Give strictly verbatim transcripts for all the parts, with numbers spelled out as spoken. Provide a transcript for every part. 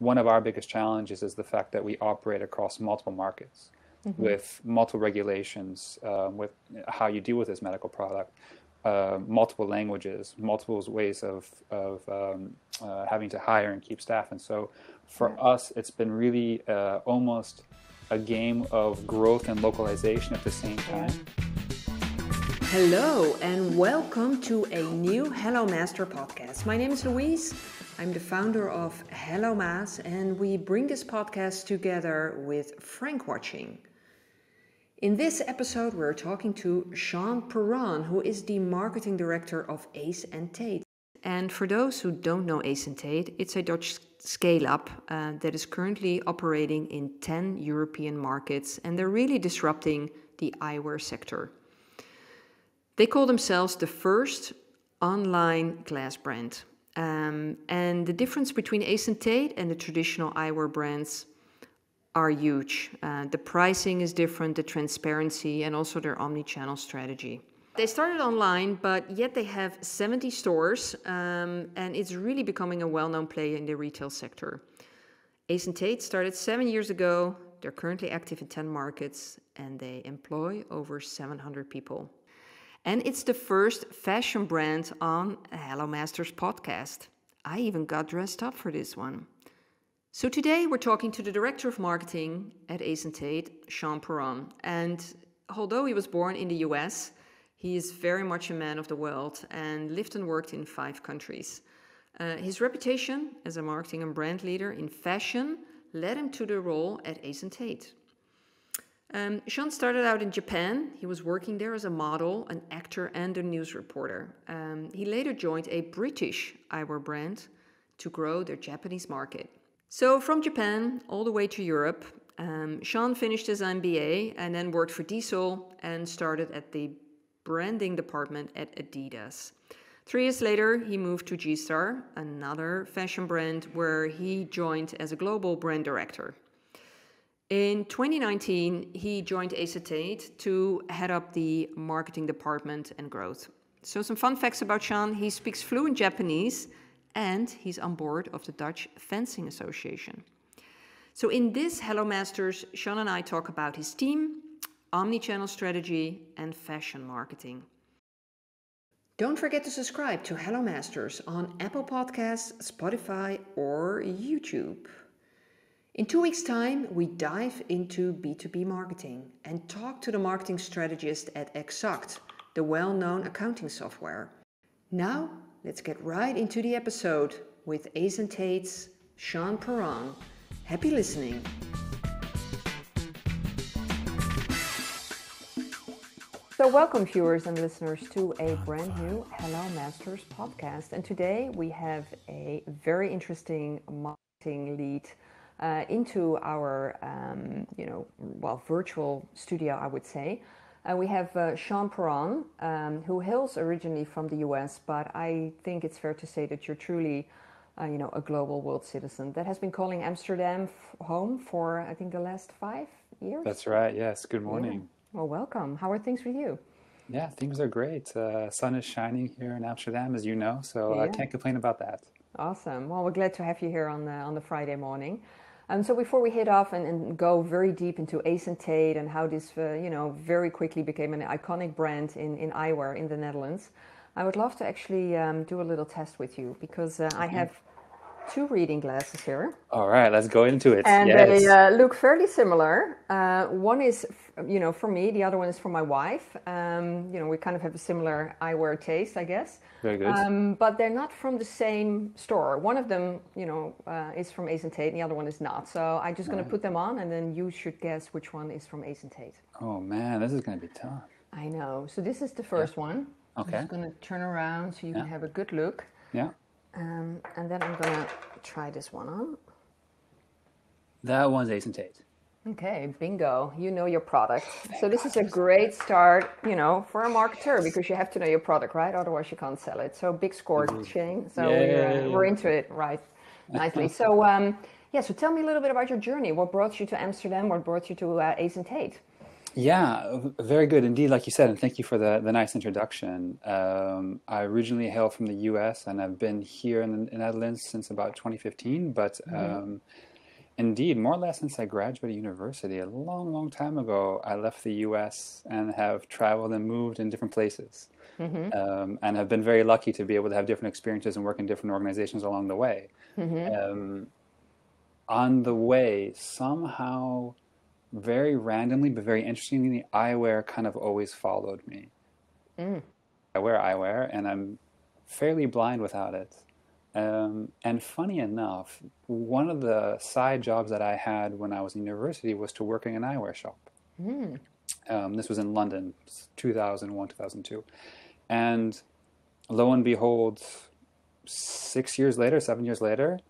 one of our biggest challenges is the fact that we operate across multiple markets mm-hmm. with multiple regulations, um, with how you deal with this medical product, uh, multiple languages, multiple ways of, of um, uh, having to hire and keep staff. And so for yeah. us, it's been really uh, almost a game of growth and localization at the same time. Yeah. Hello and welcome to a new HelloMaaS podcast. My name is Louise. I'm the founder of HelloMaaS, and we bring this podcast together with Frankwatching. In this episode, we're talking to Sean Perron, who is the marketing director of Ace and Tate. And for those who don't know Ace and Tate, it's a Dutch scale-up uh, that is currently operating in ten European markets, and they're really disrupting the eyewear sector. They call themselves the first online glass brand. Um, and the difference between Ace and Tate and the traditional eyewear brands are huge. Uh, the pricing is different, the transparency, and also their omni-channel strategy. They started online, but yet they have seventy stores, um, and it's really becoming a well-known player in the retail sector. Ace and Tate started seven years ago. They're currently active in ten markets, and they employ over seven hundred people. And it's the first fashion brand on HelloMaaS podcast. I even got dressed up for this one. So today we're talking to the director of marketing at Ace and Tate, Sean Perron. And although he was born in the U S, he is very much a man of the world and lived and worked in five countries. Uh, his reputation as a marketing and brand leader in fashion led him to the role at Ace and Tate. Um, Sean started out in Japan. He was working there as a model, an actor, and a news reporter. Um, he later joined a British eyewear brand to grow their Japanese market. So from Japan all the way to Europe, um, Sean finished his M B A and then worked for Diesel and started at the branding department at Adidas. Three years later, he moved to G-Star, another fashion brand, where he joined as a global brand director. In twenty nineteen, he joined Ace and Tate to head up the marketing department and growth. So some fun facts about Sean: he speaks fluent Japanese and he's on board of the Dutch Fencing Association. So in this HelloMaaS, Sean and I talk about his team, omnichannel strategy, and fashion marketing. Don't forget to subscribe to HelloMaaS on Apple Podcasts, Spotify, or YouTube. In two weeks' time, we dive into B two B marketing and talk to the marketing strategist at Exact, the well-known accounting software. Now, let's get right into the episode with Ace and Tate's Sean Perron. Happy listening. So welcome, viewers and listeners, to a brand new HelloMaaS podcast. And today we have a very interesting marketing lead Uh, into our, um, you know, well, virtual studio, I would say. Uh, we have uh, Sean Perron, um, who hails originally from the U S, but I think it's fair to say that you're truly, uh, you know, a global world citizen that has been calling Amsterdam f- home for, I think, the last five years. That's right. Yes. Good morning. Yeah. Well, welcome. How are things with you? Yeah, things are great. Uh, sun is shining here in Amsterdam, as you know, so yeah. I can't complain about that. Awesome. Well, we're glad to have you here on the, on the Friday morning. Um, so before we hit off and, and go very deep into Ace and Tate and how this, uh, you know, very quickly became an iconic brand in, in eyewear in the Netherlands, I would love to actually um, do a little test with you, because uh, I have two reading glasses here. All right, let's go into it. And yes. they uh, look fairly similar. Uh, one is, you know, for me, the other one is for my wife. Um, you know, we kind of have a similar eyewear taste, I guess. Very good. Um, but they're not from the same store. One of them, you know, uh, is from Ace and Tate, and the other one is not. So I'm just going right. to put them on, and then you should guess which one is from Ace and Tate. Oh man, this is going to be tough. I know. So this is the first yeah. one. Okay. I'm just going to turn around so you yeah. can have a good look. Yeah. Um, and then I'm going to try this one on. That one's Ace and Tate. Okay, bingo. You know your product. Thank so this God is a great start, you know, for a marketer, yes. because you have to know your product, right? Otherwise you can't sell it. So big score, mm-hmm. Shane. So yeah, we're, yeah, yeah, yeah. we're into it, right? Nicely. so, um, yeah, so tell me a little bit about your journey. What brought you to Amsterdam? What brought you to uh, Ace and Tate? Yeah, very good indeed, like you said, and thank you for the, the nice introduction. Um, I originally hail from the U S and I've been here in the Netherlands since about twenty fifteen, but um, mm-hmm. indeed, more or less since I graduated university, a long, long time ago, I left the U S and have traveled and moved in different places. Mm-hmm. um, and have been very lucky to be able to have different experiences and work in different organizations along the way. Mm-hmm. Um, on the way, somehow, very randomly, but very interestingly, eyewear kind of always followed me. Mm. I wear eyewear, and I'm fairly blind without it. Um, and funny enough, one of the side jobs that I had when I was in university was to working in an eyewear shop. Mm. Um, this was in London, two thousand one, two thousand two. And lo and behold, six years later, seven years later,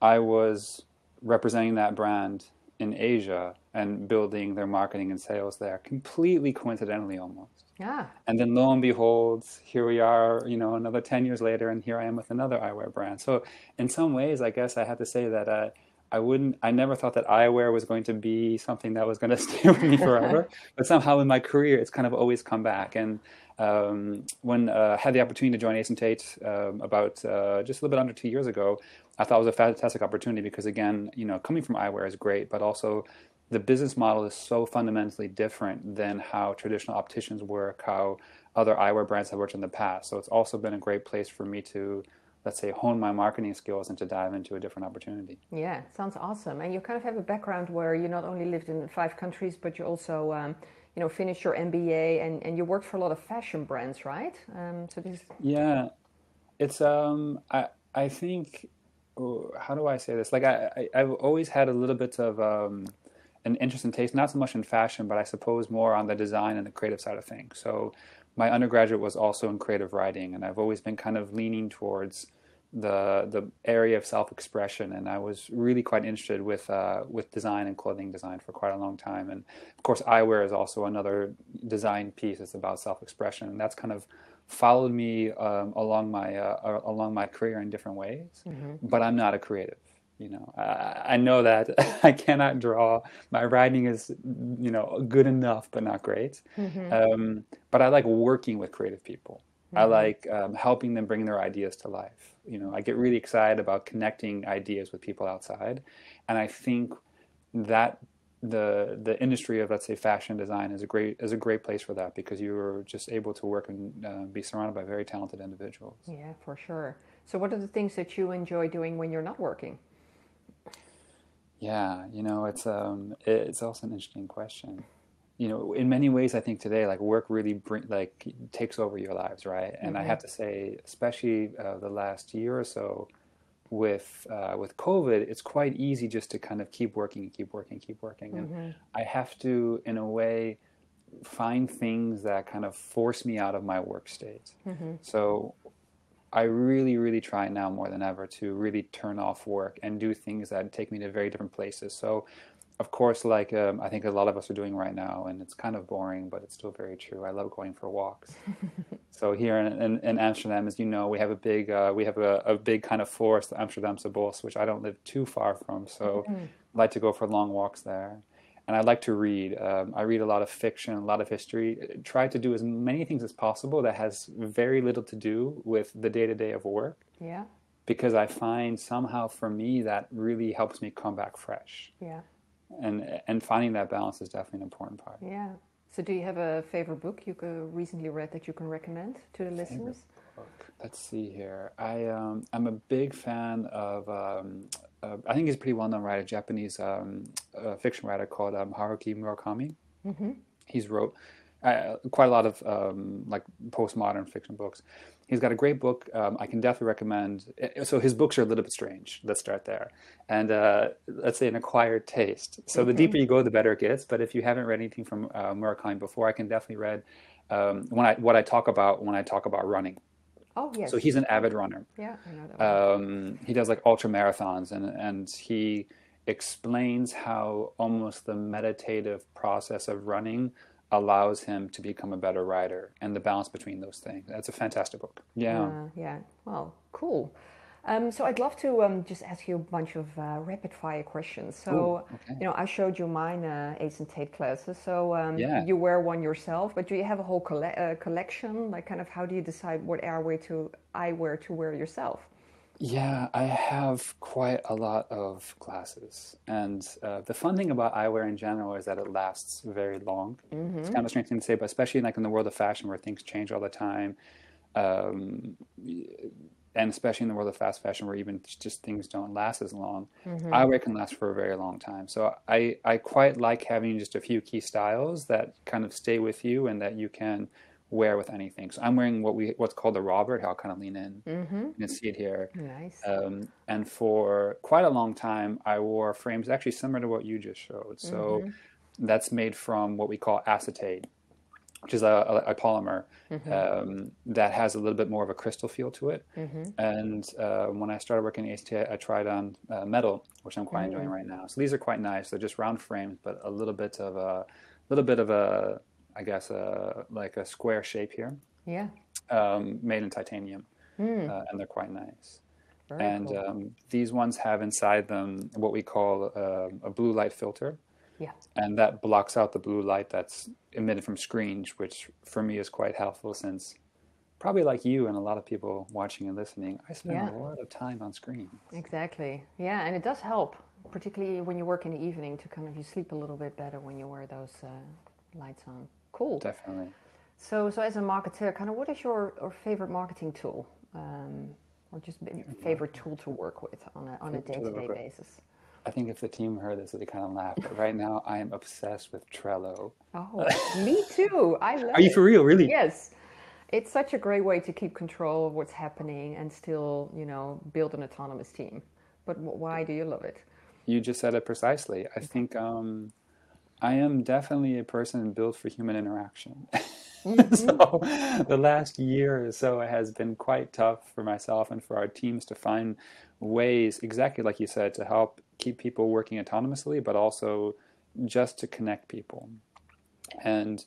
I was representing that brand in Asia and building their marketing and sales there, completely coincidentally almost. Yeah. And then lo and behold, here we are, you know, another ten years later, and here I am with another eyewear brand. So in some ways, I guess I have to say that uh, I wouldn't, I never thought that eyewear was going to be something that was going to stay with me forever, but somehow in my career, it's kind of always come back. And um, when I uh, had the opportunity to join Ace and Tate um, about uh, just a little bit under two years ago, I thought it was a fantastic opportunity because, again, you know, coming from eyewear is great, but also the business model is so fundamentally different than how traditional opticians work, how other eyewear brands have worked in the past. So it's also been a great place for me to, let's say, hone my marketing skills and to dive into a different opportunity. Yeah, sounds awesome. And you kind of have a background where you not only lived in five countries, but you also, um, you know, finished your M B A and, and you worked for a lot of fashion brands, right? Um, so this. Yeah, it's, um, I, I think, how do I say this? Like I, I, I've always had a little bit of um, an interest in taste, not so much in fashion, but I suppose more on the design and the creative side of things. So my undergraduate was also in creative writing, and I've always been kind of leaning towards the the area of self-expression. And I was really quite interested with uh, with design and clothing design for quite a long time. And of course, eyewear is also another design piece. It's about self-expression, and that's kind of followed me um, along my uh, along my career in different ways, mm-hmm. but I'm not a creative. You know, I, I know that I cannot draw. My writing is, you know, good enough but not great. Mm-hmm. Um, but I like working with creative people. Mm-hmm. I like um, helping them bring their ideas to life. You know, I get really excited about connecting ideas with people outside, and I think that the the industry of, let's say, fashion design is a great is a great place for that, because you're just able to work and uh, be surrounded by very talented individuals. Yeah, for sure. So what are the things that you enjoy doing when you're not working? Yeah, you know, it's um it's also an interesting question. You know, in many ways, I think today, like, work really bring, like takes over your lives, right? And mm-hmm. I have to say, especially uh, the last year or so, with uh, with COVID, it's quite easy just to kind of keep working, keep working, keep working. And mm-hmm. I have to, in a way, find things that kind of force me out of my work state. Mm-hmm. So I really, really try now more than ever to really turn off work and do things that take me to very different places. So, of course, like um, I think a lot of us are doing right now, and it's kind of boring, but it's still very true. I love going for walks. So here in, in, in Amsterdam, as you know, we have a big uh, we have a, a big kind of forest, the Amsterdamse Bos, which I don't live too far from. So mm-hmm. I like to go for long walks there, and I like to read. Um, I read a lot of fiction, a lot of history. I try to do as many things as possible that has very little to do with the day to day of work. Yeah. Because I find somehow for me that really helps me come back fresh. Yeah. And and finding that balance is definitely an important part. Yeah. So do you have a favorite book you recently read that you can recommend to the listeners? Let's see here. I, um, I'm a big fan of, um, uh, I think he's a pretty well-known writer, Japanese um, uh, fiction writer called um, Haruki Murakami. Mm-hmm. He's wrote uh, quite a lot of um, like postmodern fiction books. He's got a great book. Um, I can definitely recommend. So his books are a little bit strange. Let's start there. And uh, let's say an acquired taste. So mm-hmm. the deeper you go, the better it gets. But if you haven't read anything from uh, Murakami before, I can definitely read um, when I, what I talk about when I talk about running. Oh, yes. So he's an avid runner. Yeah, I know that one. Um, he does like ultra marathons, and, and he explains how almost the meditative process of running allows him to become a better rider, and the balance between those things. That's a fantastic book. Yeah. Uh, yeah. Well, cool. Um, so I'd love to um, just ask you a bunch of uh, rapid fire questions. So, Ooh, okay. you know, I showed you mine uh, Ace and Tate classes. So um, yeah. you wear one yourself, but do you have a whole coll- uh, collection? Like, kind of, how do you decide what eyewear to eyewear to wear yourself? Yeah, I have quite a lot of classes, and uh, the fun thing about eyewear in general is that it lasts very long. Mm-hmm. It's kind of a strange thing to say, but especially like in the world of fashion where things change all the time. Um, And especially in the world of fast fashion, where even just things don't last as long, mm-hmm. eyewear can last for a very long time. So I, I quite like having just a few key styles that kind of stay with you and that you can wear with anything. So I'm wearing what we what's called the Robert. I'll kind of lean in. Mm-hmm. You can see it here. Nice. Um, and for quite a long time, I wore frames actually similar to what you just showed. So mm-hmm. that's made from what we call acetate, which is a, a, a polymer mm-hmm. um, that has a little bit more of a crystal feel to it. Mm-hmm. And uh, when I started working at Ace, I tried on uh, metal, which I'm quite mm-hmm. enjoying right now. So these are quite nice. They're just round frames, but a little bit of a, little bit of a, I guess, a, like a square shape here. Yeah. Um, made in titanium, mm. uh, and they're quite nice. Very and cool. um, these ones have inside them what we call uh, a blue light filter. Yeah. And that blocks out the blue light that's emitted from screens, which for me is quite helpful since probably like you and a lot of people watching and listening, I spend yeah. a lot of time on screens. Exactly. Yeah. And it does help, particularly when you work in the evening, to kind of you sleep a little bit better when you wear those uh, lights on. Cool. Definitely. So, so as a marketer, kind of what is your, your favorite marketing tool um, or just favorite tool to work with on a, on a day-to-day basis? I think if the team heard this, they kind of laugh. But right now, I am obsessed with Trello. Oh, me too. I love it. Are you for real? Really? Yes. It's such a great way to keep control of what's happening and still, you know, build an autonomous team. But why do you love it? You just said it precisely. I think um, I am definitely a person built for human interaction. Mm-hmm. So the last year or so has been quite tough for myself and for our teams to find ways, exactly like you said, to help keep people working autonomously, but also just to connect people. And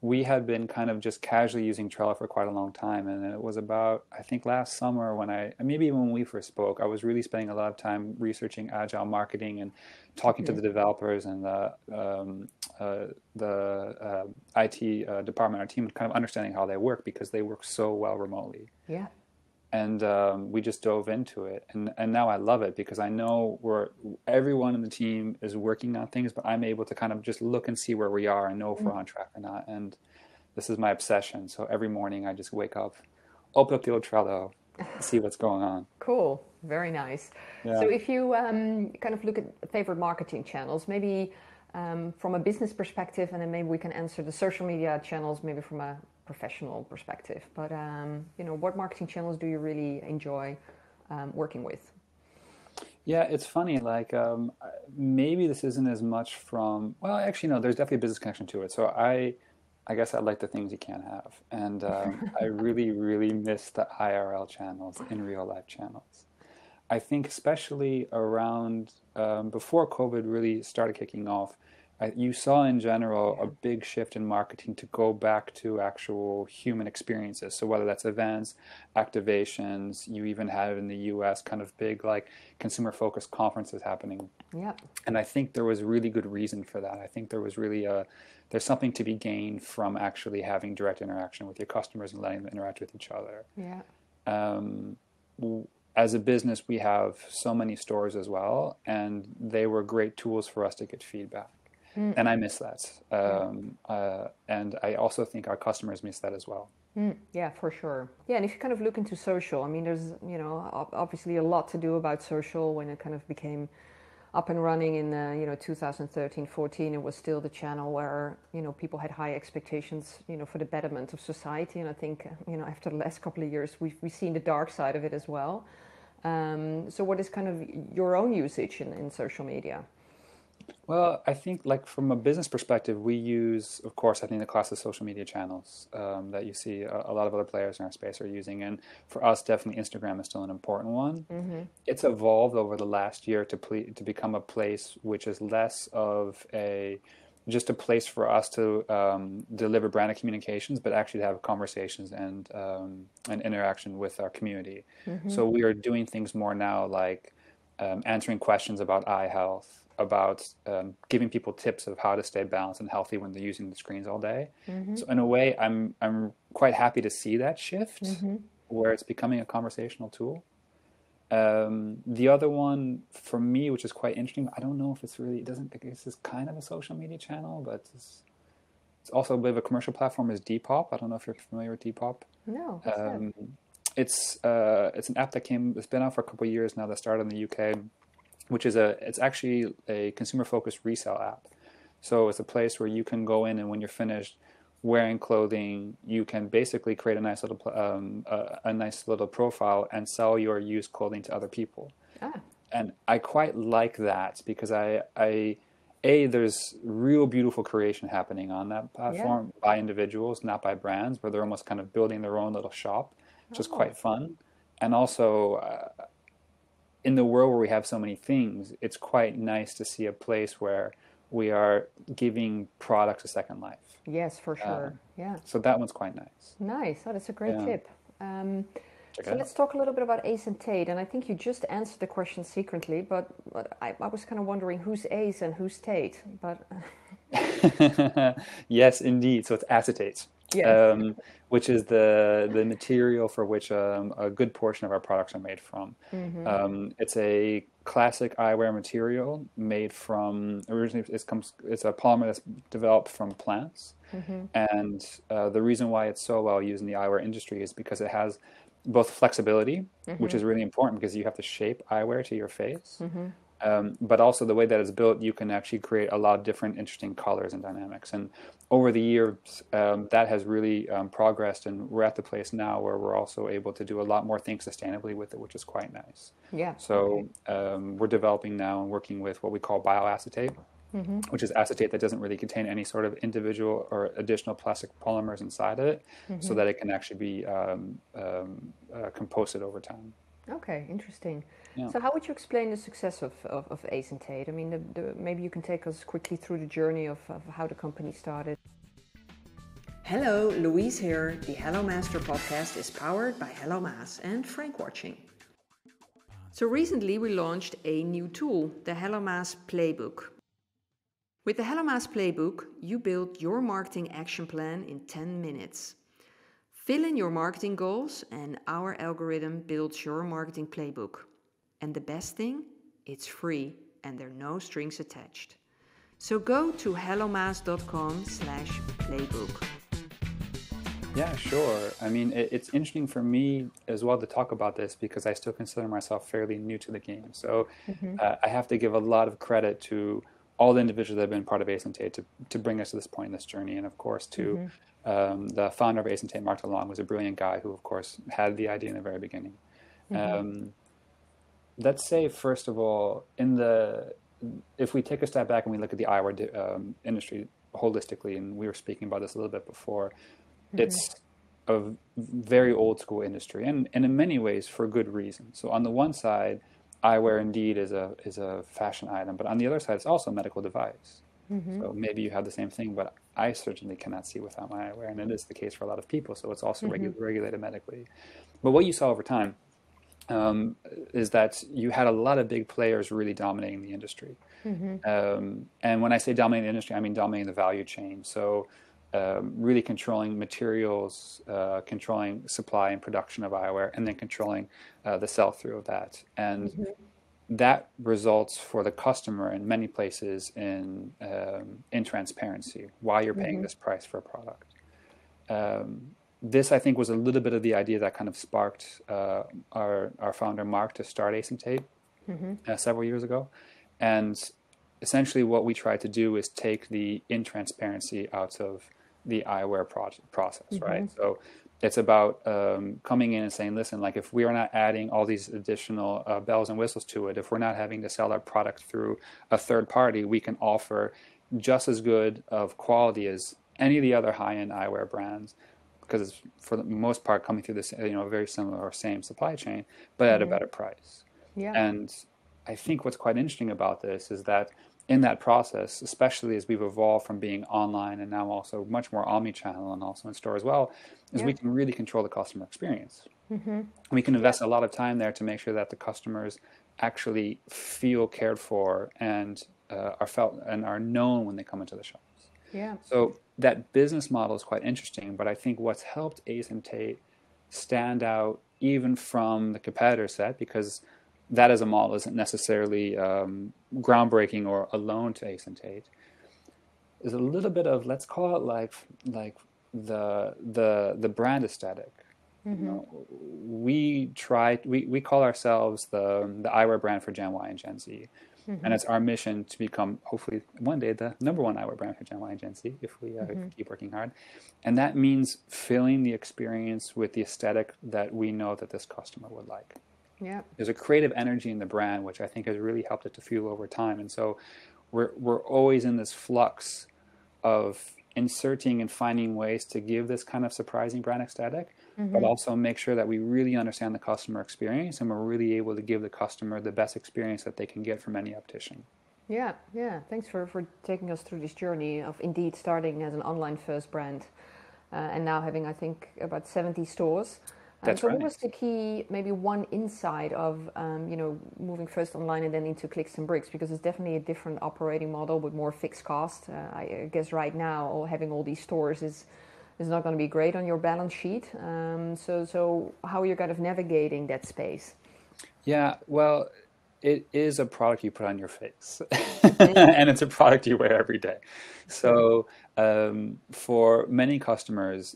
we had been kind of just casually using Trello for quite a long time. And it was about, I think last summer when I, maybe even when we first spoke, I was really spending a lot of time researching agile marketing and talking mm-hmm. to the developers and the um, uh, the uh, I T uh, department, our team, kind of understanding how they work because they work so well remotely. Yeah. And um, we just dove into it. And, and now I love it because I know we're, everyone in the team is working on things, but I'm able to kind of just look and see where we are and know if mm. we're on track or not. And this is my obsession. So every morning I just wake up, open up the old Trello, see what's going on. Cool. Very nice. Yeah. So if you um, kind of look at favorite marketing channels, maybe um, from a business perspective, and then maybe we can answer the social media channels, maybe from a professional perspective, but um, you know, what marketing channels do you really enjoy um, working with? Yeah, it's funny. Like um, maybe this isn't as much from. Well, actually, no. There's definitely a business connection to it. So I, I guess I like the things you can't have, and um, I really, really miss the I R L channels, in real life channels. I think especially around um, before COVID really started kicking off. You saw in general a big shift in marketing to go back to actual human experiences. So whether that's events, activations, you even had in the U S kind of big like consumer-focused conferences happening. Yeah. And I think there was really good reason for that. I think there was really a there's something to be gained from actually having direct interaction with your customers and letting them interact with each other. Yeah. Um, w- As a business, we have so many stores as well, and they were great tools for us to get feedback. Mm. And I miss that. Um, yeah. uh, and I also think our customers miss that as well. Mm. Yeah, for sure. Yeah, and if you kind of look into social, I mean, there's, you know, obviously a lot to do about social when it kind of became up and running in, uh, you know, two thousand thirteen, fourteen. It was still the channel where, you know, people had high expectations, you know, for the betterment of society. And I think, you know, after the last couple of years, we've, we've seen the dark side of it as well. Um, so what is kind of your own usage in, in social media? Well, I think like from a business perspective, we use, of course, I think the classic social media channels um, that you see a, a lot of other players in our space are using. And for us, definitely Instagram is still an important one. Mm-hmm. It's evolved over the last year to ple- to become a place which is less of a just a place for us to um, deliver branded communications, but actually to have conversations and um, and interaction with our community. Mm-hmm. So we are doing things more now, like um, answering questions about eye health, about um, giving people tips of how to stay balanced and healthy when they're using the screens all day. Mm-hmm. So in a way, I'm I'm quite happy to see that shift, mm-hmm. where it's becoming a conversational tool. Um, the other one for me, which is quite interesting, I don't know if it's really, it doesn't, I guess it's kind of a social media channel, but it's, it's also a bit of a commercial platform, is Depop. I don't know if you're familiar with Depop. No. Um, it's, uh, it's an app that came, it's been out for a couple of years now, that started in the U K, which is a, it's actually a consumer focused resale app. So it's a place where you can go in, and when you're finished wearing clothing, you can basically create a nice little um, a, a nice little profile and sell your used clothing to other people. Ah. And I quite like that, because I, I, A, there's real beautiful creation happening on that platform, yeah. by individuals, not by brands, where they're almost kind of building their own little shop, which oh. is quite fun. And also, uh, in the world where we have so many things, it's quite nice to see a place where we are giving products a second life. Yes, for sure. Um, yeah. So that one's quite nice. Nice. Oh, that's a great yeah. tip. Um, so let's talk a little bit about Ace and Tate. And I think you just answered the question secretly, but, but I, I was kind of wondering who's Ace and who's Tate. But yes, indeed. So it's acetate, yes. um, which is the the material for which um, a good portion of our products are made from. Mm-hmm. Um, it's a classic eyewear material made from, originally it comes, it's a polymer that's developed from plants. Mm-hmm. And uh, the reason why it's so well used in the eyewear industry is because it has both flexibility, mm-hmm. which is really important because you have to shape eyewear to your face, mm-hmm. um, but also the way that it's built, you can actually create a lot of different interesting colors and dynamics. And over the years, um, that has really um, progressed, and we're at the place now where we're also able to do a lot more things sustainably with it, which is quite nice. Yeah. So um, we're developing now and working with what we call bioacetate, mm-hmm. which is acetate that doesn't really contain any sort of individual or additional plastic polymers inside of it, mm-hmm. so that it can actually be um, um, uh, composted over time. Okay, interesting. Yeah. So how would you explain the success of, of, of Ace and Tate? I mean, the, the, maybe you can take us quickly through the journey of, of how the company started. Hello, Louise here. The Hello Master podcast is powered by HelloMaaS and Frankwatching. So recently we launched a new tool, the HelloMaaS Playbook. With the HelloMaaS Playbook, you build your marketing action plan in ten minutes. Fill in your marketing goals and our algorithm builds your marketing playbook. And the best thing, it's free and there are no strings attached. So go to hellomaas dot com slash playbook. Yeah, sure. I mean, it, it's interesting for me as well to talk about this because I still consider myself fairly new to the game. So mm-hmm. uh, I have to give a lot of credit to all the individuals that have been part of Ace and Tate to, to bring us to this point in this journey. And of course, to... Mm-hmm. Um, the founder of Ace and Tate, Mark DeLong, was a brilliant guy who, of course, had the idea in the very beginning. Mm-hmm. Um, let's say, first of all, in the if we take a step back and we look at the eyewear um, industry holistically, and we were speaking about this a little bit before, mm-hmm. it's a very old school industry, and, and in many ways for good reason. So on the one side, eyewear indeed is a is a fashion item, but on the other side, it's also a medical device. Mm-hmm. So maybe you have the same thing, but I certainly cannot see without my eyewear, and it is the case for a lot of people. So it's also mm-hmm. regu- regulated medically. But what you saw over time um, is that you had a lot of big players really dominating the industry. Mm-hmm. Um, and when I say dominating the industry, I mean dominating the value chain. So um, really controlling materials, uh, controlling supply and production of eyewear, and then controlling uh, the sell-through of that. And mm-hmm. that results for the customer in many places in um, in transparency, why you're paying mm-hmm. this price for a product. Um, this, I think, was a little bit of the idea that kind of sparked uh, our, our founder, Mark, to start Ace and Tate mm-hmm. uh, several years ago. And essentially what we tried to do is take the intransparency out of the eyewear pro- process, mm-hmm. right? So it's about um, coming in and saying, listen, like if we are not adding all these additional uh, bells and whistles to it, if we're not having to sell our product through a third party, we can offer just as good of quality as any of the other high-end eyewear brands, because it's for the most part coming through this, you know, very similar or same supply chain, but mm-hmm. at a better price. Yeah. And I think what's quite interesting about this is that in that process, especially as we've evolved from being online and now also much more omni-channel and also in store as well, is yeah. we can really control the customer experience. Mm-hmm. We can invest yeah. a lot of time there to make sure that the customers actually feel cared for and uh, are felt and are known when they come into the shops. Yeah. So that business model is quite interesting, but I think what's helped Ace and Tate stand out even from the competitor set, because that as a model isn't necessarily um, groundbreaking or alone to Ace and Tate, is a little bit of, let's call it like like the the the brand aesthetic. Mm-hmm. You know, we try we, we call ourselves the the eyewear brand for Gen Y and Gen Z, mm-hmm. and it's our mission to become hopefully one day the number one eyewear brand for Gen Y and Gen Z if we uh, mm-hmm. keep working hard, and that means filling the experience with the aesthetic that we know that this customer would like. Yeah. There's a creative energy in the brand, which I think has really helped it to fuel over time. And so we're we're always in this flux of inserting and finding ways to give this kind of surprising brand aesthetic, mm-hmm. but also make sure that we really understand the customer experience and we're really able to give the customer the best experience that they can get from any optician. Yeah, yeah. Thanks for, for taking us through this journey of indeed starting as an online-first brand uh, and now having, I think, about seventy stores. That's so right. What was the key, maybe one insight of, um, you know, moving first online and then into clicks and bricks? Because it's definitely a different operating model with more fixed cost. Uh, I guess right now all, having all these stores is, is not going to be great on your balance sheet. Um, so, so how are you kind of navigating that space? Yeah, well, it is a product you put on your face and it's a product you wear every day. So um, for many customers,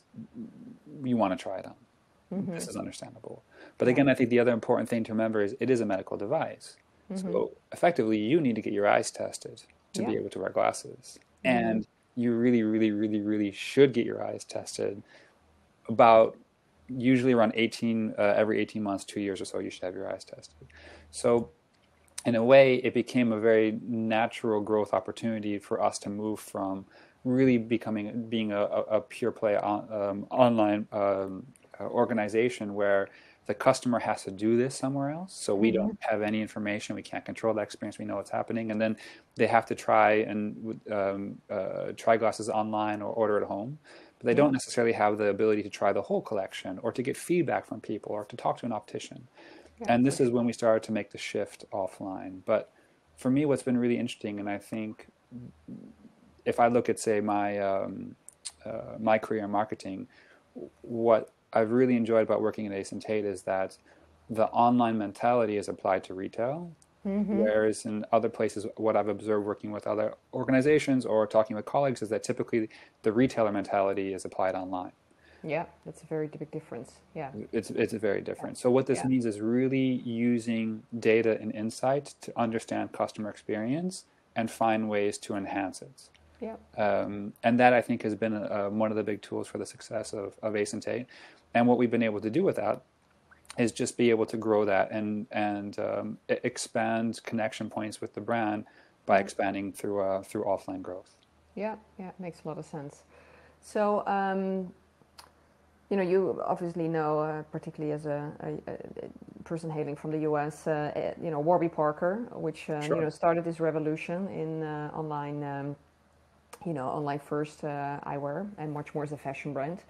you want to try it on. Mm-hmm. This is understandable. But yeah. again, I think the other important thing to remember is it is a medical device. Mm-hmm. So effectively, you need to get your eyes tested to yeah. be able to wear glasses. Mm-hmm. And you really, really, really, really should get your eyes tested about usually around eighteen, uh, every eighteen months, two years or so, you should have your eyes tested. So in a way, it became a very natural growth opportunity for us to move from really becoming, being a, a, a pure play on, um, online um organization where the customer has to do this somewhere else, so we don't have any information, we can't control that experience, we know what's happening, and then they have to try and um, uh, try glasses online or order at home, but they don't necessarily have the ability to try the whole collection or to get feedback from people or to talk to an optician. Yeah, and this is when we started to make the shift offline. But for me, what's been really interesting, and I think if I look at, say, my um, uh, my career in marketing, what I've really enjoyed about working at Ace and Tate is that the online mentality is applied to retail, mm-hmm. whereas in other places, what I've observed working with other organizations or talking with colleagues is that typically the retailer mentality is applied online. Yeah, that's a very big difference. Yeah, it's it's very different. Yeah. So what this yeah. means is really using data and insight to understand customer experience and find ways to enhance it. Yeah, um, and that I think has been uh, one of the big tools for the success of, of Ace and Tate. And what we've been able to do with that is just be able to grow that and and um, expand connection points with the brand by expanding through uh, through offline growth. Yeah, yeah, makes a lot of sense. So, um, you know, you obviously know, uh, particularly as a, a, a person hailing from the U S, uh, you know, Warby Parker, which uh, sure. you know started this revolution in uh, online, um, you know, online first uh, eyewear, and much more as a fashion brand.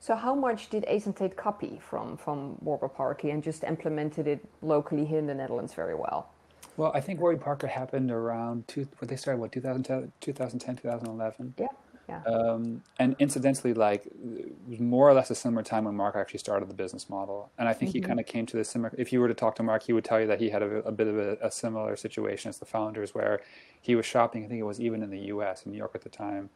So how much did Ace and Tate copy from, from Warby Parker and just implemented it locally here in the Netherlands very well? Well, I think Warby Parker happened around, two, well, they started, what, two thousand ten, two thousand eleven? Yeah, yeah. Um, and incidentally, like, it was more or less a similar time when Mark actually started the business model. And I think mm-hmm. he kind of came to this similar, if you were to talk to Mark, he would tell you that he had a, a bit of a, a similar situation as the founders where he was shopping, I think it was even in the U S, in New York at the time,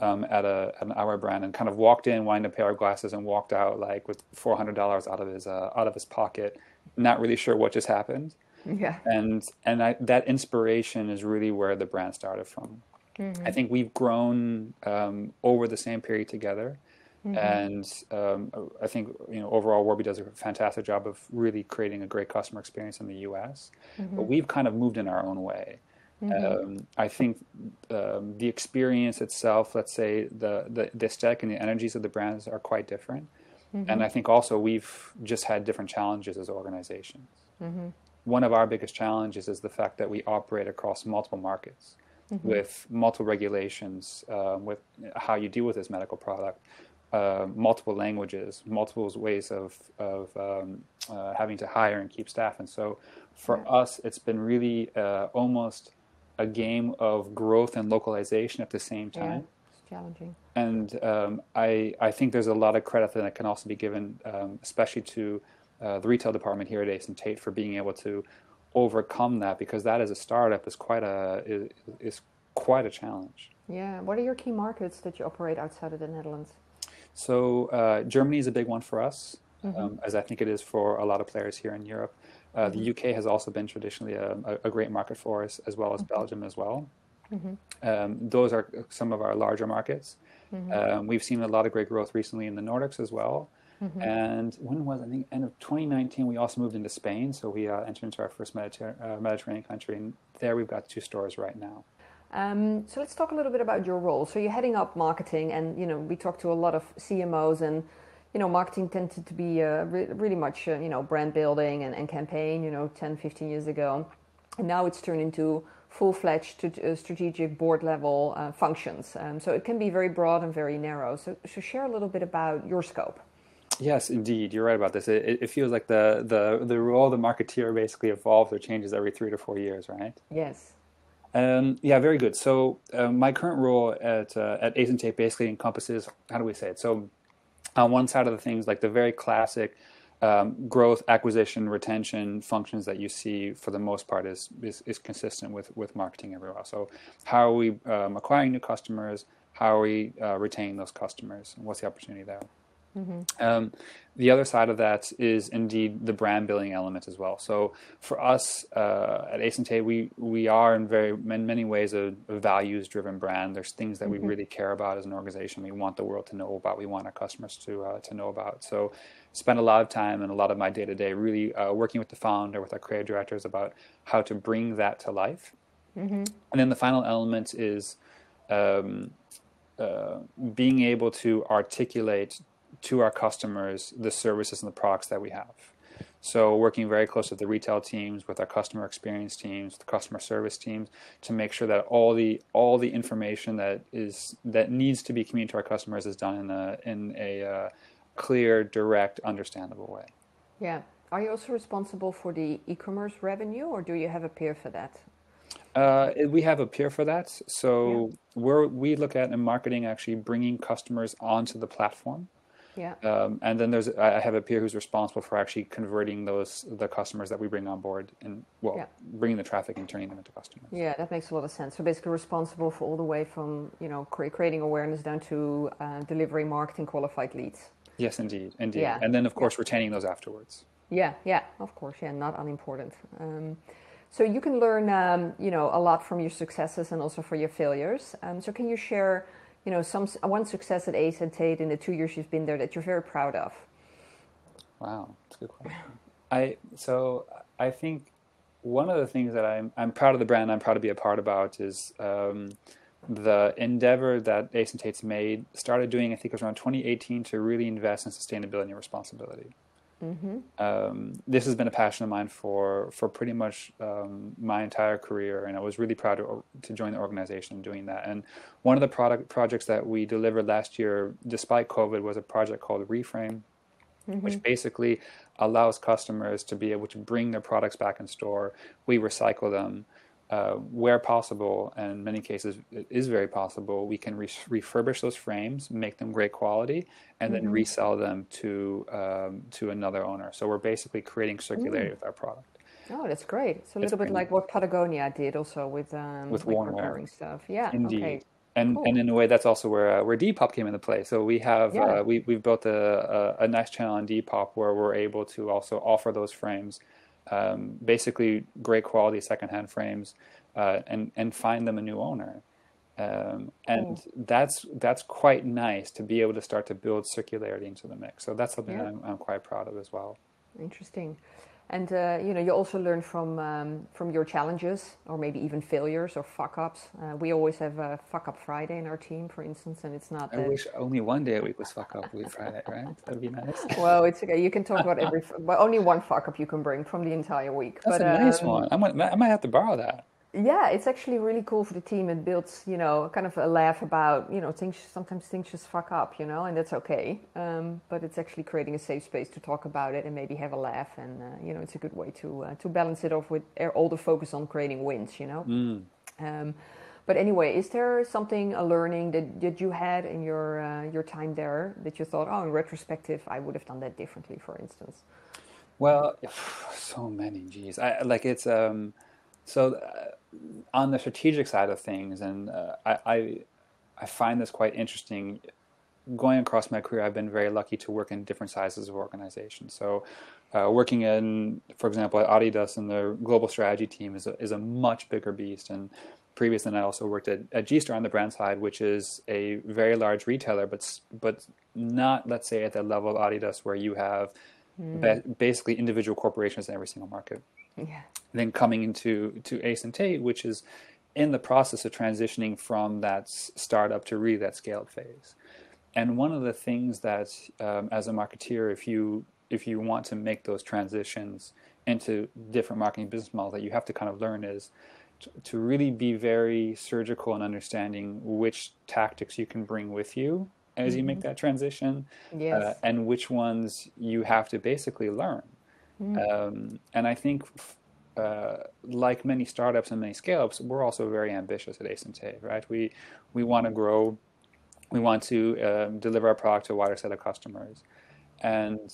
Um, at a an eyewear brand, and kind of walked in wearing a pair of glasses and walked out like with four hundred dollars out of his uh, out of his pocket, not really sure what just happened. Yeah. And and I, that inspiration is really where the brand started from. Mm-hmm. I think we've grown um, over the same period together, mm-hmm. and um, I think you know overall Warby does a fantastic job of really creating a great customer experience in the U S. Mm-hmm. But we've kind of moved in our own way. Mm-hmm. Um, I think um, the experience itself, let's say the, the, the aesthetic and the energies of the brands are quite different. Mm-hmm. And I think also we've just had different challenges as organizations. Mm-hmm. One of our biggest challenges is the fact that we operate across multiple markets. mm-hmm. with multiple regulations, um, with how you deal with this medical product, uh, multiple languages, multiple ways of, of um, uh, having to hire and keep staff. And so for yeah. us, it's been really uh, almost a game of growth and localization at the same time. Yeah. Challenging. And um, I, I think there's a lot of credit that can also be given, um, especially to uh, the retail department here at Ace and Tate for being able to overcome that, because that as a startup is quite a is, is quite a challenge. Yeah. What are your key markets that you operate outside of the Netherlands? So uh, Germany is a big one for us, mm-hmm. um, as I think it is for a lot of players here in Europe. Uh, mm-hmm. The U K has also been traditionally a, a great market for us, as well as mm-hmm. Belgium as well. Mm-hmm. Um, those are some of our larger markets. Mm-hmm. Um, we've seen a lot of great growth recently in the Nordics as well. Mm-hmm. And when was, I think, end of twenty nineteen, we also moved into Spain. So we uh, entered into our first Mediter- uh, Mediterranean country. And there we've got two stores right now. Um, so let's talk a little bit about your role. So you're heading up marketing, and, you know, we talk to a lot of C M Os, and, you know, marketing tended to be uh, re- really much, uh, you know, brand building and, and campaign, you know, ten, fifteen years ago. And now it's turned into full-fledged uh, strategic board-level uh, functions. Um, so it can be very broad and very narrow. So, so share a little bit about your scope. Yes, indeed. You're right about this. It, it feels like the, the, the role of the marketeer basically evolves or changes every three to four years, right? Yes. Um, yeah, very good. So uh, my current role at uh, at Ace and Tate basically encompasses, how do we say it? So on one side of the things, like the very classic Um, growth, acquisition, retention functions that you see for the most part is is, is consistent with, with marketing everywhere. So how are we um, acquiring new customers? How are we uh, retaining those customers? And what's the opportunity there? Mm-hmm. Um, the other side of that is indeed the brand building element as well. So for us uh, at Ace and Tate, we we are in very in many ways a, a values driven brand. There's things that mm-hmm. we really care about as an organization. We want the world to know about. We want our customers to uh, to know about. So spend a lot of time and a lot of my day to day really uh, working with the founder, with our creative directors about how to bring that to life. Mm-hmm. And then the final element is um, uh, being able to articulate to our customers the services and the products that we have. So working very close with the retail teams, with our customer experience teams, the customer service teams, to make sure that all the all the information that is that needs to be communicated to our customers is done in a in a uh, clear, direct, understandable way. Yeah. Are you also responsible for the e-commerce revenue, or do you have a peer for that? Uh, we have a peer for that. So yeah. we're, we look at in marketing actually bringing customers onto the platform. Yeah. Um, and then there's I have a peer who's responsible for actually converting those the customers that we bring on board and well yeah. bringing the traffic and turning them into customers. Yeah, that makes a lot of sense. So basically responsible for all the way from, you know, creating awareness down to uh, delivering marketing qualified leads. Yes, indeed. Indeed. Yeah. And then of course yeah. retaining those afterwards. Yeah, yeah, of course. Yeah, not unimportant. Um, so you can learn um, you know, a lot from your successes and also from your failures. Um, so can you share You know, some one success at Ace and Tate in the two years you've been there that you're very proud of? Wow, that's a good question. I so I think one of the things that I'm I'm proud of the brand, I'm proud to be a part about is um, the endeavor that Ace and Tate's made started doing. I think it was around twenty eighteen to really invest in sustainability and responsibility. Mm-hmm. Um, this has been a passion of mine for for pretty much um, my entire career, and I was really proud to, to join the organization doing that. And one of the product projects that we delivered last year, despite COVID, was a project called Reframe, mm-hmm. which basically allows customers to be able to bring their products back in store. We recycle them uh, where possible, and in many cases it is very possible. We can re- refurbish those frames, make them great quality, and mm-hmm. then resell them to um, to another owner. So we're basically creating circularity mm. with our product. Oh, that's great. It's a little it's bit like what Patagonia did also with um, with, with repairing stuff. Yeah, indeed. Okay. And cool. and in a way, that's also where uh, where Depop came into play. So we have yeah. uh, we we've built a, a a nice channel on Depop where we're able to also offer those frames. Um, basically great quality secondhand frames uh, and, and find them a new owner. Um, and oh. that's that's quite nice to be able to start to build circularity into the mix. So that's something yeah. that I'm, I'm quite proud of as well. Interesting. And, uh, you know, you also learn from um, from your challenges or maybe even failures or fuck-ups. Uh, we always have a fuck-up Friday in our team, for instance, and it's not... I that... wish only one day a week was fuck-up week Friday, right? That would be nice. Well, it's okay. You can talk about every... But only one fuck-up you can bring from the entire week. That's but, a nice um, one. I might, I might have to borrow that. yeah, it's actually really cool for the team. It builds, you know, kind of a laugh about, you know, things, sometimes things just fuck up, you know, and that's okay. Um, but it's actually creating a safe space to talk about it and maybe have a laugh. And, uh, you know, it's a good way to uh, to balance it off with all the focus on creating wins, you know. Mm. Um, but anyway, is there something, a learning that, that you had in your uh, your time there that you thought, oh, in retrospective, I would have done that differently, for instance? Well, yeah. so many, geez. I, like it's, um, so uh, on the strategic side of things, and uh, I, I I find this quite interesting. Going across my career, I've been very lucky to work in different sizes of organizations. So uh, working in, for example, at Adidas and their global strategy team is a, is a much bigger beast. And previous than I also worked at, at G-Star on the brand side, which is a very large retailer, but but not, let's say, at the level of Adidas where you have Mm. basically individual corporations in every single market. Yeah. And then coming into to Ace and Tate, which is in the process of transitioning from that startup to really that scaled phase. And one of the things that um, as a marketeer, if you if you want to make those transitions into different marketing business models that you have to kind of learn is to, to really be very surgical in understanding which tactics you can bring with you as you make that transition, yes. uh, and which ones you have to basically learn. Mm. Um, and I think, uh, like many startups and many scale-ups, we're also very ambitious at Ace and Tate, right? We, we want to grow. We want to uh, deliver our product to a wider set of customers. And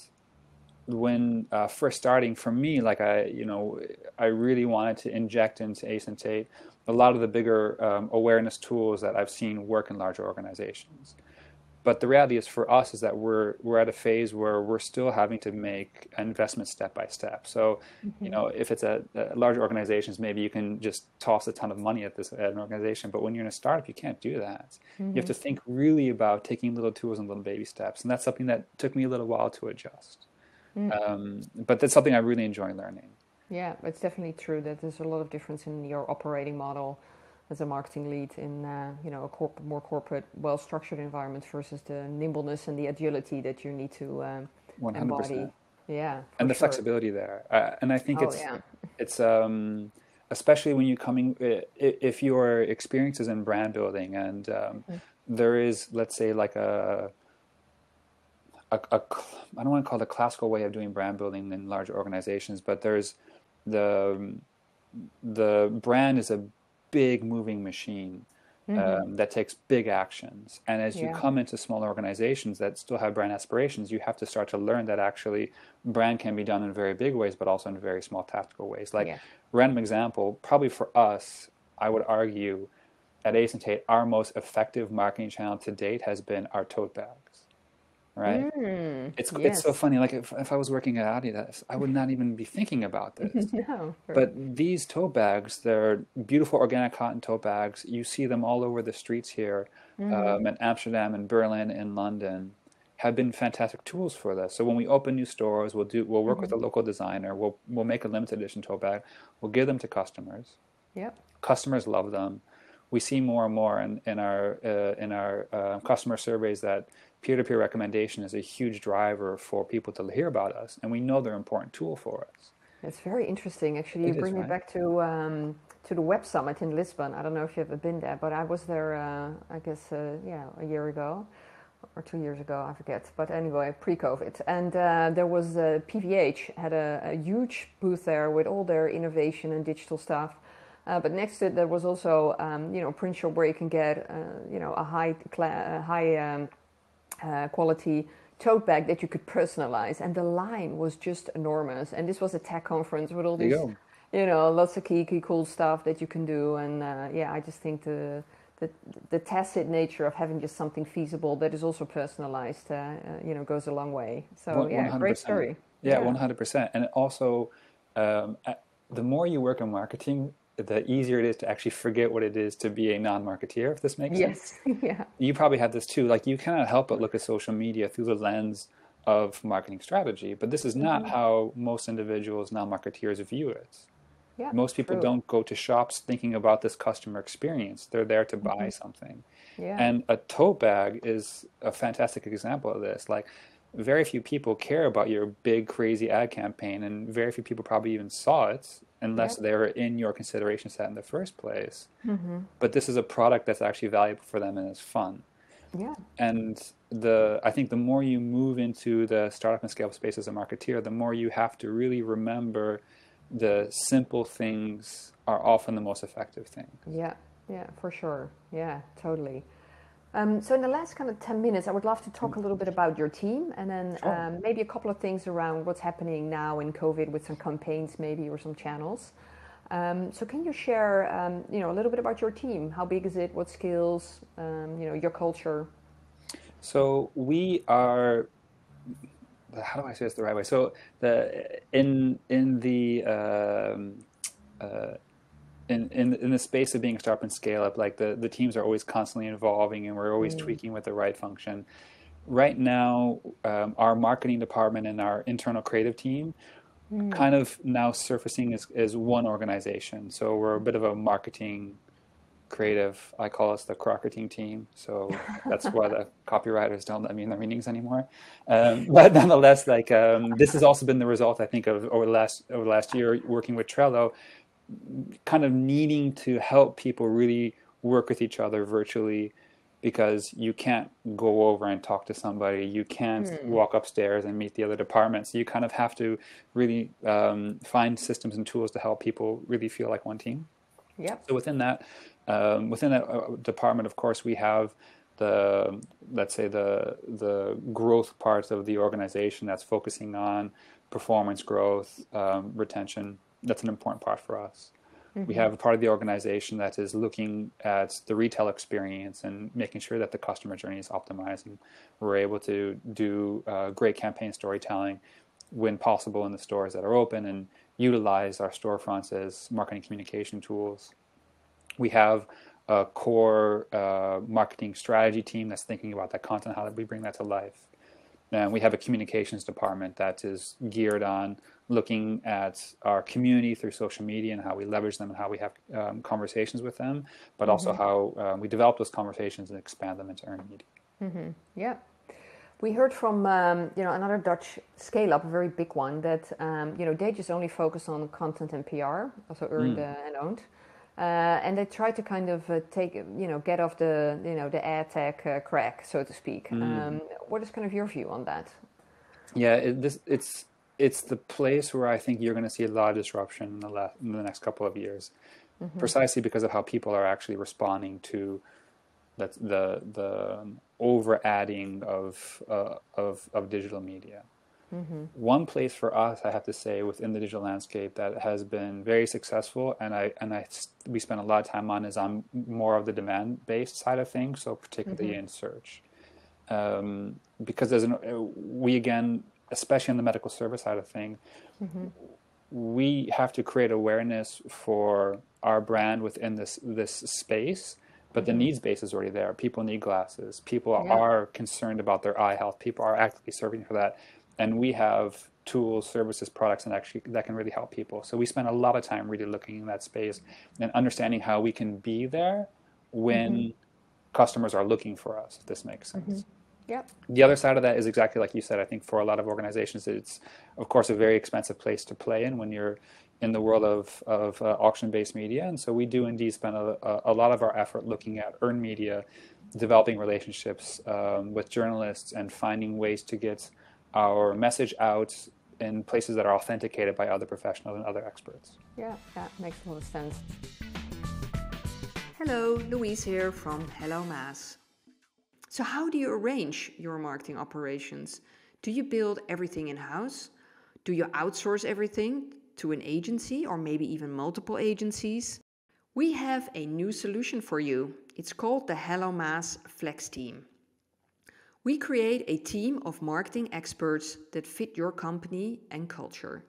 when uh, first starting, for me, like I, you know, I really wanted to inject into Ace and Tate a lot of the bigger um, awareness tools that I've seen work in larger organizations. But the reality is for us is that we're we're at a phase where we're still having to make investments step by step. So, mm-hmm. you know, if it's a, a large organizations, maybe you can just toss a ton of money at this at an organization. But when you're in a startup, you can't do that. Mm-hmm. You have to think really about taking little tools and little baby steps. And that's something that took me a little while to adjust. Mm-hmm. Um, but that's something I really enjoy learning. Yeah, it's definitely true that there's a lot of difference in your operating model as a marketing lead in uh, you know a corp- more corporate, well-structured environment versus the nimbleness and the agility that you need to um, embody. Yeah, and the sure. flexibility there. Uh, and I think oh, it's yeah. it's um, especially when you coming if your experience is in brand building and um, mm-hmm. there is, let's say, like a, a, a I don't want to call it a classical way of doing brand building in large organizations, but there's the the brand is a big moving machine um, mm-hmm. that takes big actions. And as yeah. you come into small organizations that still have brand aspirations, you have to start to learn that actually brand can be done in very big ways, but also in very small tactical ways. Like yeah. random example, probably for us, I would argue at Ace and Tate, our most effective marketing channel to date has been our tote bags. Right? Mm, it's yes. it's so funny. Like if, if I was working at Adidas, I would not even be thinking about this. No, but these tote bags, they're beautiful organic cotton tote bags. You see them all over the streets here mm. um, in Amsterdam and Berlin and London have been fantastic tools for this. So when we open new stores, we'll do we'll work mm-hmm. with a local designer. We'll we'll make a limited edition tote bag. We'll give them to customers. Yep. Customers love them. We see more and more in, in our uh, in our uh, customer surveys that peer-to-peer recommendation is a huge driver for people to hear about us, and we know they're an important tool for us. It's very interesting, actually. You bring me back to um, to the Web Summit in Lisbon. I don't know if you've ever been there, but I was there, uh, I guess, uh, yeah, a year ago or two years ago, I forget. But anyway, pre-COVID, and uh, there was uh, P V H had a, a huge booth there with all their innovation and digital stuff. Uh, but next to it, there was also, um, you know, print shop where you can get, uh, you know, a high cla- a high um, Uh, quality tote bag that you could personalize, and the line was just enormous. And this was a tech conference with all these, you, you know, lots of geeky, cool stuff that you can do. And uh, yeah, I just think the, the the tacit nature of having just something feasible that is also personalized, uh, uh, you know, goes a long way. So One, yeah, one hundred percent. Great story. Yeah, one hundred percent. And also, um, the more you work in marketing, the easier it is to actually forget what it is to be a non-marketeer, if this makes yes. sense. Yeah. You probably have this too. Like you cannot help but look at social media through the lens of marketing strategy, but this is not mm-hmm. how most individuals, non-marketeers view it. Yeah, most people true. Don't go to shops thinking about this customer experience. They're there to buy mm-hmm. something. Yeah. And a tote bag is a fantastic example of this. Like very few people care about your big, crazy ad campaign, and very few people probably even saw it. unless yep. they're in your consideration set in the first place. Mm-hmm. But this is a product that's actually valuable for them and is fun. Yeah. And the I think the more you move into the startup and scale space as a marketeer, the more you have to really remember the simple things are often the most effective things. Yeah, yeah, for sure. Yeah, totally. Um, so in the last kind of ten minutes, I would love to talk a little bit about your team and then sure. um, maybe a couple of things around what's happening now in COVID with some campaigns maybe or some channels. Um, so can you share, um, you know, a little bit about your team? How big is it? What skills? Um, you know, your culture? So we are... How do I say this the right way? So the in in the um, uh, in in in the space of being a startup and scale up, like the, the teams are always constantly evolving, and we're always mm. tweaking with the right function. Right now, um, our marketing department and our internal creative team mm. kind of now surfacing as as one organization. So we're a bit of a marketing. Creative, I call us the crocketing team, so that's why the copywriters don't let me in their meetings anymore. Um, but nonetheless, like um, this has also been the result, I think, of over the last over the last year working with Trello, kind of needing to help people really work with each other virtually, because you can't go over and talk to somebody, you can't mm. walk upstairs and meet the other departments. So you kind of have to really um, find systems and tools to help people really feel like one team. Yep. So within that. Um, within that department, of course, we have the, let's say, the the growth parts of the organization that's focusing on performance growth, um, retention. That's an important part for us. Mm-hmm. We have a part of the organization that is looking at the retail experience and making sure that the customer journey is optimized. And we're able to do uh, great campaign storytelling when possible in the stores that are open and utilize our storefronts as marketing communication tools. We have a core uh, marketing strategy team that's thinking about that content, how do we bring that to life? And we have a communications department that is geared on looking at our community through social media and how we leverage them and how we have um, conversations with them, but mm-hmm. also how um, we develop those conversations and expand them into earned media. Mm-hmm. Yeah. We heard from um, you know another Dutch scale-up, a very big one, that um, you know they just only focus on content and P R, also earned mm. uh, and owned. Uh, and they try to kind of uh, take, you know, get off the, you know, the ad tech uh, crack, so to speak. Mm. Um, what is kind of your view on that? Yeah, it, this, it's it's the place where I think you're going to see a lot of disruption in the, la- in the next couple of years, mm-hmm. precisely because of how people are actually responding to the the, the over-adding of, uh, of of digital media. Mm-hmm. One place for us, I have to say, within the digital landscape that has been very successful, and I and I we spend a lot of time on, is on more of the demand-based side of things, so particularly mm-hmm. in search, um, because there's an, we again, especially on the medical service side of things, mm-hmm. we have to create awareness for our brand within this this space. But the needs base is already there. People need glasses. People yeah. are concerned about their eye health. People are actively serving for that. And we have tools, services, products, and actually that can really help people. So we spend a lot of time really looking in that space and understanding how we can be there when mm-hmm. customers are looking for us, if this makes sense. Mm-hmm. Yep. The other side of that is exactly like you said. I think for a lot of organizations, it's, of course, a very expensive place to play in when you're in the world of, of uh, auction-based media. And so we do indeed spend a, a lot of our effort looking at earned media, developing relationships um, with journalists, and finding ways to get our message out in places that are authenticated by other professionals and other experts. Yeah, that makes a lot of sense. Hello, Louise here from HelloMaaS. So how do you arrange your marketing operations? Do you build everything in-house? Do you outsource everything to an agency or maybe even multiple agencies? We have a new solution for you. It's called the HelloMaaS Flex Team. We create a team of marketing experts that fit your company and culture.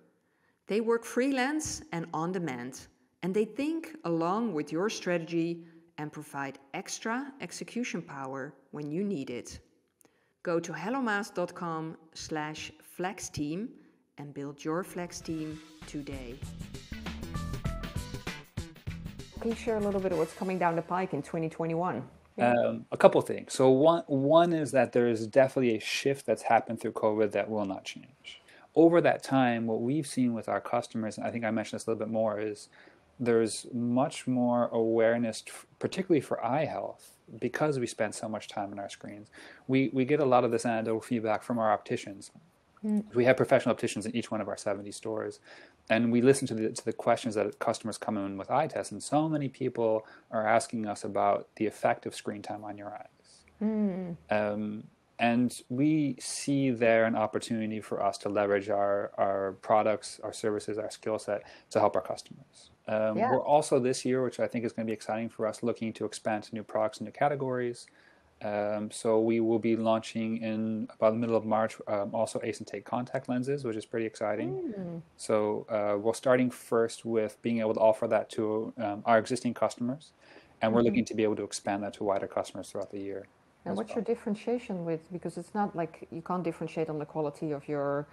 They work freelance and on demand, and they think along with your strategy and provide extra execution power when you need it. Go to hellomaas.com slash flex team and build your flex team today. Can you share a little bit of what's coming down the pike in twenty twenty-one? Um, a couple things. So one one is that there is definitely a shift that's happened through COVID that will not change. over that time, what we've seen with our customers, and I think I mentioned this a little bit more, is there's much more awareness, particularly for eye health, because we spend so much time on our screens. We, we get a lot of this anecdotal feedback from our opticians. Mm. We have professional opticians in each one of our seventy stores. And we listen to the, to the questions that customers come in with eye tests. And so many people are asking us about the effect of screen time on your eyes. Mm. Um, and we see there an opportunity for us to leverage our, our products, our services, our skill set to help our customers. Um, yeah. We're also this year, which I think is going to be exciting for us, looking to expand to new products and new categories. Um, so we will be launching in about the middle of March um, also Ace and Tate contact lenses, which is pretty exciting. Mm. So uh, we're starting first with being able to offer that to um, our existing customers, and we're mm. looking to be able to expand that to wider customers throughout the year. And what's well. your differentiation with, because it's not like you can't differentiate on the quality of your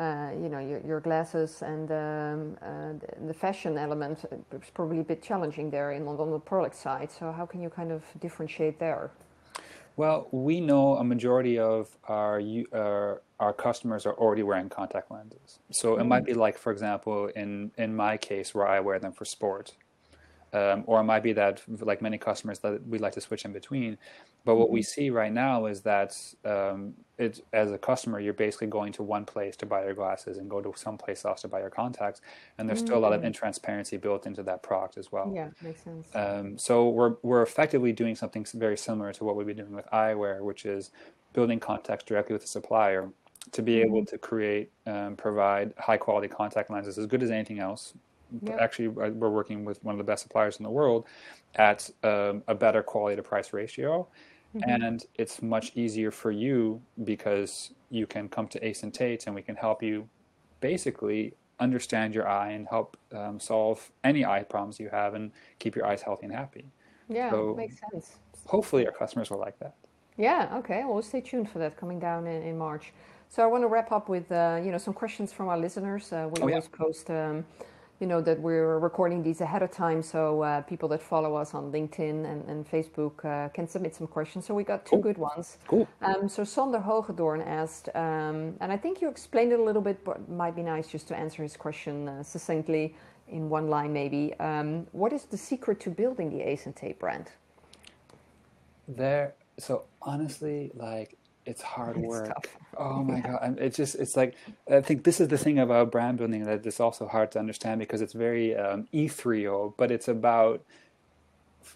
Uh, you know, your, your glasses and um, uh, the fashion element is probably a bit challenging there in, on the product side. So how can you kind of differentiate there? Well, we know a majority of our uh, our customers are already wearing contact lenses. So mm-hmm. it might be like, for example, in, in my case where I wear them for sport. Um, or it might be that, like many customers, that we like to switch in between. But what mm-hmm. we see right now is that um, it, as a customer, you're basically going to one place to buy your glasses and go to someplace else to buy your contacts. And there's mm-hmm. still a lot of intransparency built into that product as well. Yeah, makes sense. Um, so we're we're effectively doing something very similar to what we've been doing with eyewear, which is building contacts directly with the supplier to be mm-hmm. able to create, um, provide high-quality contact lenses as good as anything else. But yep. actually, we're working with one of the best suppliers in the world at um, a better quality to price ratio. Mm-hmm. And it's much easier for you because you can come to Ace and Tate and we can help you basically understand your eye and help um, solve any eye problems you have and keep your eyes healthy and happy. Yeah, so makes sense. Hopefully our customers will like that. Yeah, okay. Well, we'll stay tuned for that coming down in, in March. So I want to wrap up with uh, you know, some questions from our listeners. Uh, we oh, always yeah. post... Um, you know, that we're recording these ahead of time, so uh, people that follow us on LinkedIn and, and Facebook uh, can submit some questions. So we got two cool. good ones. Cool. Um, so Sander Hoogedorn asked, um, and I think you explained it a little bit, but it might be nice just to answer his question uh, succinctly in one line maybe. Um, what is the secret to building the Ace and Tate brand? There, so honestly, like, it's hard work. It's oh my yeah. God. And it's just, it's like, I think this is the thing about brand building that it's also hard to understand because it's very um, ethereal, but it's about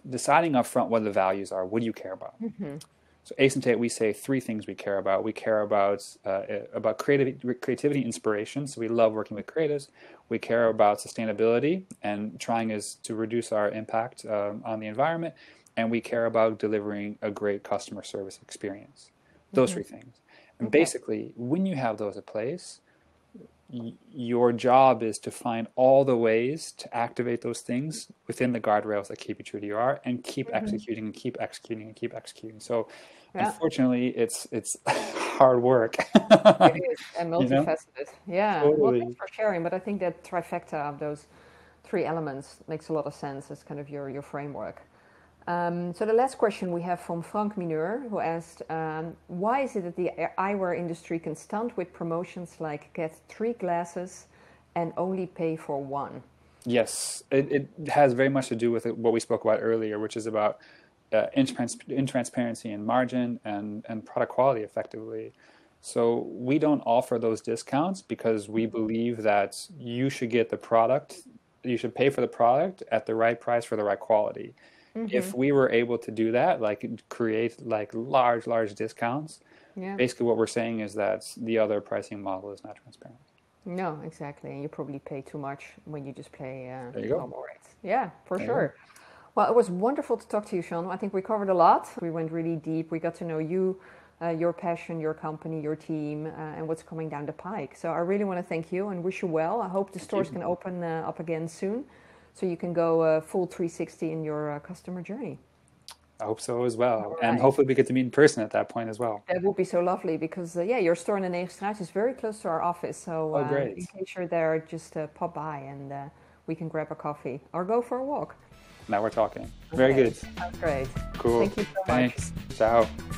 deciding up front what the values are. What do you care about? Mm-hmm. So Ace and Tate, we say three things we care about. We care about uh, about creative, creativity, inspiration. So we love working with creatives. We care about sustainability and trying is to reduce our impact um, on the environment. And we care about delivering a great customer service experience. Those three things. And okay. basically, when you have those in place, y- your job is to find all the ways to activate those things within the guardrails that keep you true to your art and keep mm-hmm. executing and keep executing and keep executing. So yeah. unfortunately, it's it's hard work. It is, and multifaceted. You know? Yeah. Totally. Well, thanks for sharing, but I think that trifecta of those three elements makes a lot of sense as kind of your, your framework. Um, so the last question we have from Frank Mineur, who asked, um, why is it that the eyewear industry can stunt with promotions like get three glasses and only pay for one? Yes, it, it has very much to do with what we spoke about earlier, which is about uh, intrans- intransparency and margin and, and product quality effectively. So we don't offer those discounts because we believe that you should get the product, you should pay for the product at the right price for the right quality. Mm-hmm. If we were able to do that, like create like large, large discounts, yeah. basically what we're saying is that the other pricing model is not transparent. No, exactly. And you probably pay too much when you just pay uh, there you go. normal rates. Yeah, for there sure. Well, it was wonderful to talk to you, Sean. I think we covered a lot. We went really deep. We got to know you, uh, your passion, your company, your team, uh, and what's coming down the pike. So I really want to thank you and wish you well. I hope the stores can open uh, up again soon. So you can go uh, full three sixty in your uh, customer journey. I hope so as well. Right. And hopefully we get to meet in person at that point as well. That would be so lovely because, uh, yeah, your store in the Nieuwstraat is very close to our office. So uh, oh, great. In case you're there, just uh, pop by and uh, we can grab a coffee or go for a walk. Now we're talking. Okay. Very good. Sounds great. Cool. Thank you so much. Thanks. Ciao.